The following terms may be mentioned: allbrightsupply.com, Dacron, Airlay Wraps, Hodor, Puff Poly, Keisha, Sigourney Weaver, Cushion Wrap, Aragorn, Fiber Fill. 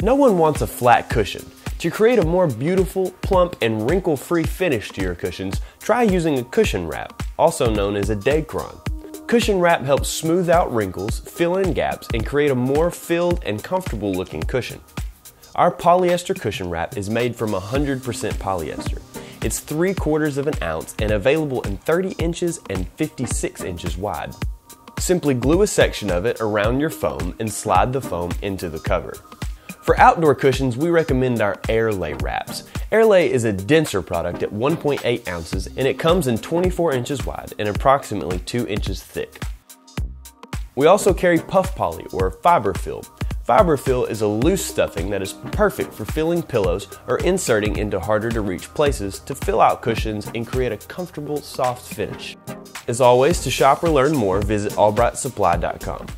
No one wants a flat cushion. To create a more beautiful, plump, and wrinkle-free finish to your cushions, try using a cushion wrap, also known as a Dacron. Cushion wrap helps smooth out wrinkles, fill in gaps, and create a more filled and comfortable looking cushion. Our polyester cushion wrap is made from 100% polyester. It's 3/4 of an ounce and available in 30 inches and 56 inches wide. Simply glue a section of it around your foam and slide the foam into the cover. For outdoor cushions, we recommend our Airlay Wraps. Airlay is a denser product at 1.8 ounces and it comes in 24 inches wide and approximately 2 inches thick. We also carry Puff Poly or Fiber Fill. Fiber Fill is a loose stuffing that is perfect for filling pillows or inserting into harder to reach places to fill out cushions and create a comfortable, soft finish. As always, to shop or learn more, visit allbrightsupply.com.